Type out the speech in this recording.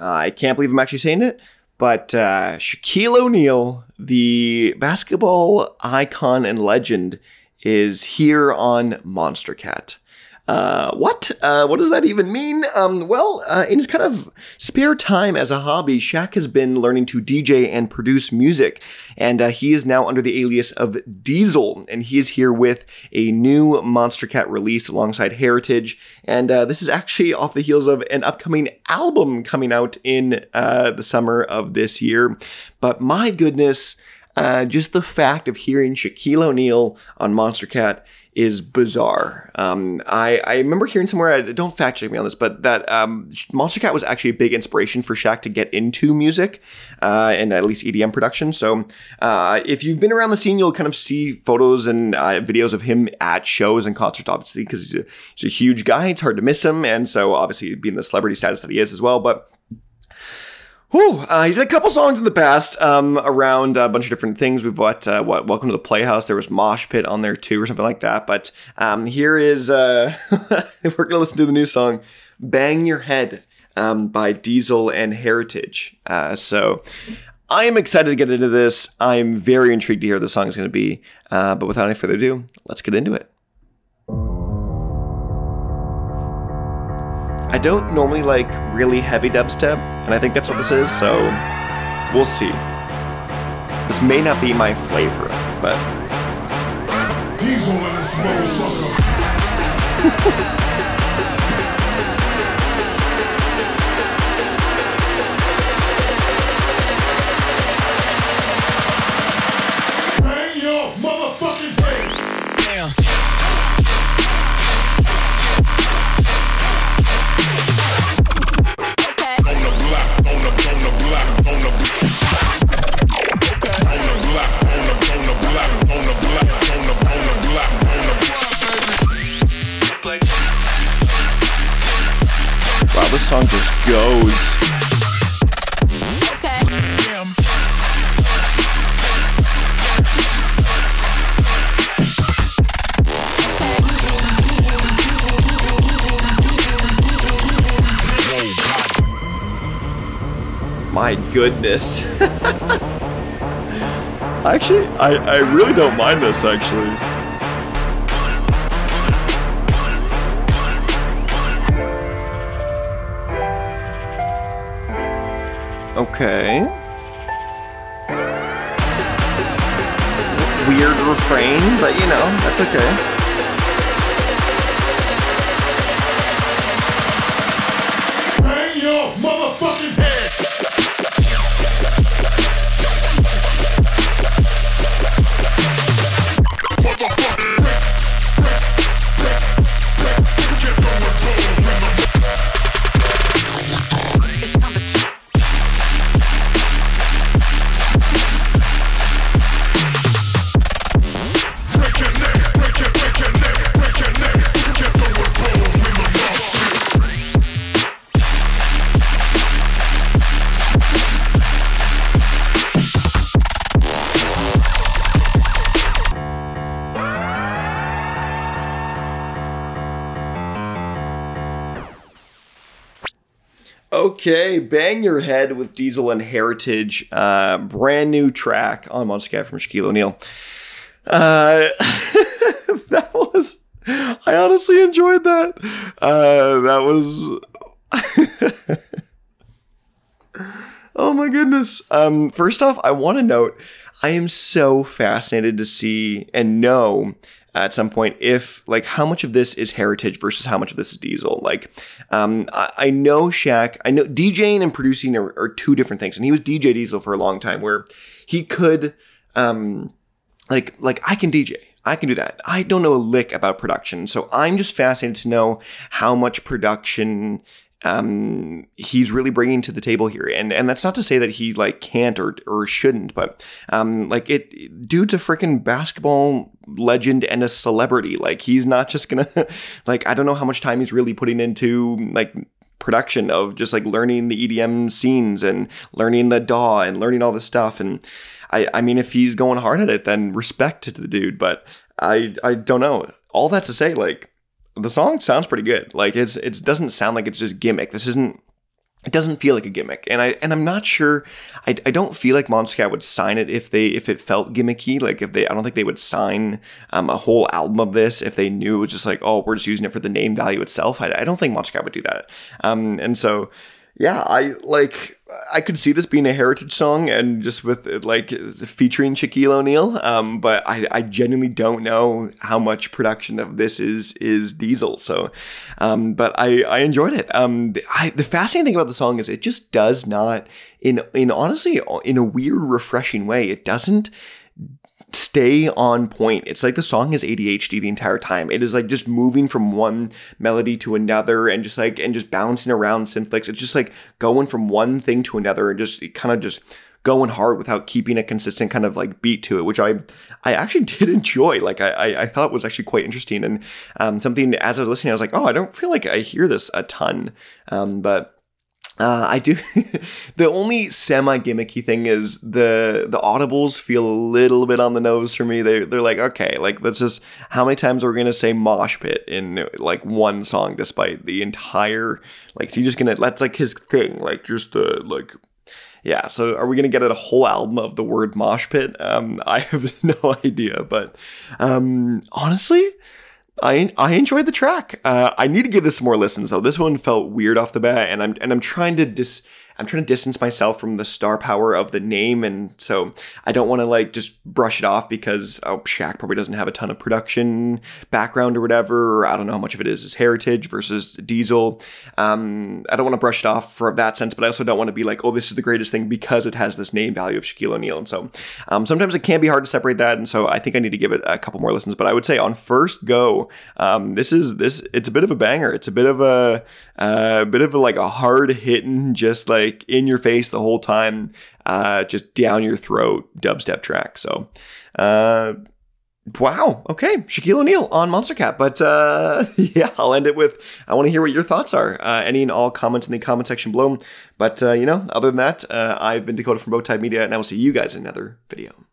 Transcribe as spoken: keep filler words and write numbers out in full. Uh, I can't believe I'm actually saying it, but uh, Shaquille O'Neal, the basketball icon and legend, is here on Monstercat. Uh, what? Uh, what does that even mean? Um, well, uh, in his kind of spare time as a hobby, Shaq has been learning to D J and produce music, and uh, he is now under the alias of Diesel, and he is here with a new Monstercat release alongside Hairitage, and uh, this is actually off the heels of an upcoming album coming out in uh, the summer of this year. But my goodness, uh, just the fact of hearing Shaquille O'Neal on Monstercat is bizarre. Um, I, I remember hearing somewhere, I don't fact check me on this, but that um, Monstercat was actually a big inspiration for Shaq to get into music uh, and at least E D M production. So uh, if you've been around the scene, you'll kind of see photos and uh, videos of him at shows and concerts, obviously, because he's, he's a huge guy. It's hard to miss him. And so obviously being the celebrity status that he is as well. But whew, uh, he's had a couple songs in the past um, around a bunch of different things. We've got uh, what, Welcome to the Playhouse. There was Mosh Pit on there too, or something like that. But um, here is, uh, we're going to listen to the new song, Bang Your Head, um, by Diesel and Hairitage. Uh, so I am excited to get into this. I am very intrigued to hear what the song is going to be. Uh, but without any further ado, let's get into it. I don't normally like really heavy dubstep, and I think that's what this is, so we'll see. This may not be my flavor, but Diesel in this motherfucker. Song just goes. Okay. My goodness. Actually, I, I really don't mind this actually. Okay. Weird refrain, but you know, that's okay. Okay, Bang Your Head with Diesel and Hairitage, uh, brand new track on Monstercat from Shaquille O'Neal. Uh, that was, I honestly enjoyed that. Uh, that was, oh my goodness. Um, first off, I want to note, I am so fascinated to see and know at some point if, like, how much of this is Hairitage versus how much of this is Diesel. Like, um, I, I know Shaq, I know DJing and producing are, are two different things. And he was D J Diesel for a long time where he could, um, like, like I can D J. I can do that. I don't know a lick about production. So I'm just fascinated to know how much production um he's really bringing to the table here, and and that's not to say that he like can't or or shouldn't, but um like it dude's a freaking basketball legend and a celebrity. Like, he's not just gonna like, I don't know how much time he's really putting into like production of just like learning the E D M scenes and learning the D A W and learning all this stuff. And I I mean, if he's going hard at it, then respect to the dude, but I I don't know. All that to say, like, the song sounds pretty good. Like, it's it doesn't sound like it's just gimmick. This isn't It doesn't feel like a gimmick, and I and I'm not sure. I, I don't feel like Monstercat would sign it if they if it felt gimmicky. Like if they, I don't think they would sign um, a whole album of this if they knew it was just like, oh, we're just using it for the name value itself. I, I don't think Monstercat would do that. Um, and so, yeah, I like I could see this being a Hairitage song and just with like featuring Shaquille O'Neal. Um, but I I genuinely don't know how much production of this is is Diesel. So, um, but I I enjoyed it. Um, the, I, the fascinating thing about the song is it just does not in in honestly in a weird refreshing way it doesn't stay on point. It's like the song is A D H D the entire time. It is like just moving from one melody to another and just like and just bouncing around synth licks. It's just like going from one thing to another and just kind of just going hard without keeping a consistent kind of like beat to it, which I I actually did enjoy. Like I I, I thought it was actually quite interesting and um, something as I was listening, I was like, oh, I don't feel like I hear this a ton, um, but. Uh, I do. The only semi-gimmicky thing is the the audibles feel a little bit on the nose for me. They they're like, okay, like that's just how many times are we gonna say mosh pit in like one song, despite the entire like. So you're just gonna that's like his thing, like just the like. Yeah, so are we going to get a whole album of the word mosh pit? Um, I have no idea, but um, honestly. I, I enjoyed the track. Uh, I need to give this some more listens though. This one felt weird off the bat, and I'm and I'm trying to dis I'm trying to distance myself from the star power of the name, and so I don't want to like just brush it off because oh, Shaq probably doesn't have a ton of production background or whatever. Or I don't know how much of it is is Hairitage versus Diesel. Um, I don't want to brush it off for that sense, but I also don't want to be like, oh, this is the greatest thing because it has this name value of Shaquille O'Neal, and so um, sometimes it can be hard to separate that, and so I think I need to give it a couple more listens. But I would say on first go. Um, this is this. It's a bit of a banger. It's a bit of a, uh, bit of a, like a hard hitting, just like in your face the whole time, uh, just down your throat dubstep track. So, uh, wow. Okay, Shaquille O'Neal on Monstercat. But uh, yeah, I'll end it with. I want to hear what your thoughts are. Uh, any and all comments in the comment section below. But uh, you know, other than that, uh, I've been Dakota from Bowtied Media, and I will see you guys in another video.